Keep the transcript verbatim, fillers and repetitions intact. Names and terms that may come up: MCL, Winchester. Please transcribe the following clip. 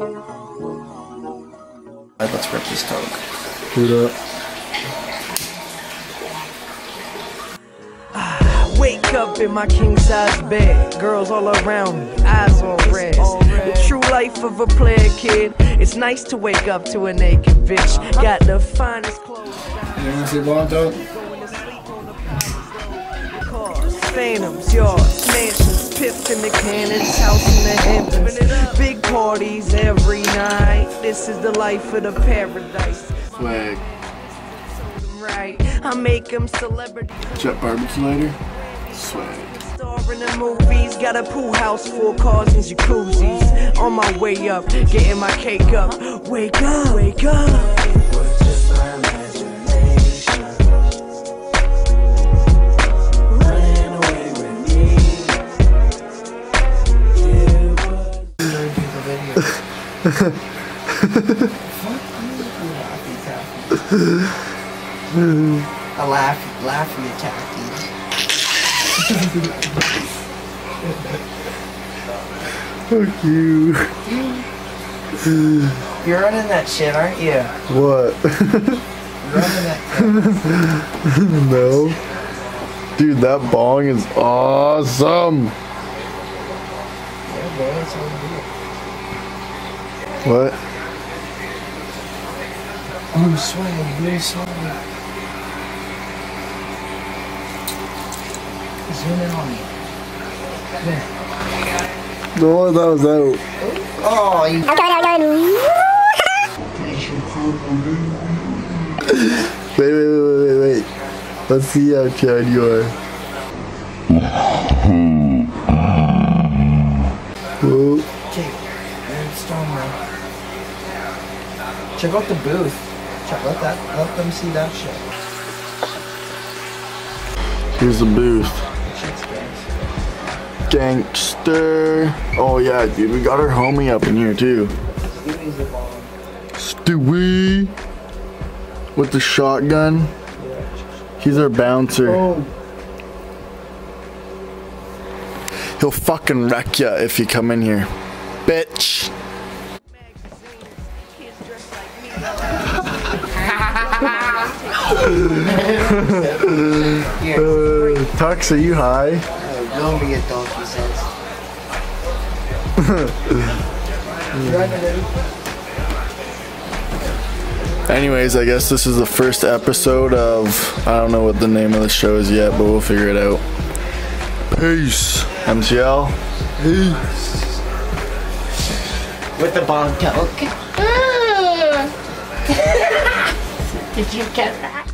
Right, let's rip this dog. Do that. Ah, wake up in my king size bed. Girls all around me, eyes all red. The true life of a player, kid. It's nice to wake up to a naked bitch. Uh-huh. Got the finest clothes. You want to see blonde dog? Phantoms, yards, mansions, pips in the cannons, house in the heavens. Big parties every night. This is the life of the paradise. Swag. Right. I make them celebrities. Jet barbecue later. Swag. Star in the movies. Got a pool house, full cars and jacuzzis. On my way up, getting my cake up. Wake up, wake up. I laugh, laughing attack you. Fuck you. You're running that shit, aren't you? What? You're running that. No. Dude, that bong is awesome. Yeah, bro, it's all good. What? I'm swaying very slowly. Zoom in on me. There. No, that was out. Oh, you. Wait, wait, wait, wait, wait. Let's see how chad you are. Whoa. Okay. Check out the booth. Check, let that, let them see that shit. Here's the booth. Gangster. Oh yeah, dude, we got our homie up in here too. Stewie's the bomb. Stewie with the shotgun. Yeah. He's our bouncer. Oh. He'll fucking wreck ya if you come in here, bitch. uh, Tux, are you high? No, me at donkey sense. Anyways, I guess this is the first episode of, I don't know what the name of the show is yet, but we'll figure it out. Peace. M C L. Peace. With the bomb, okay. Did you get that?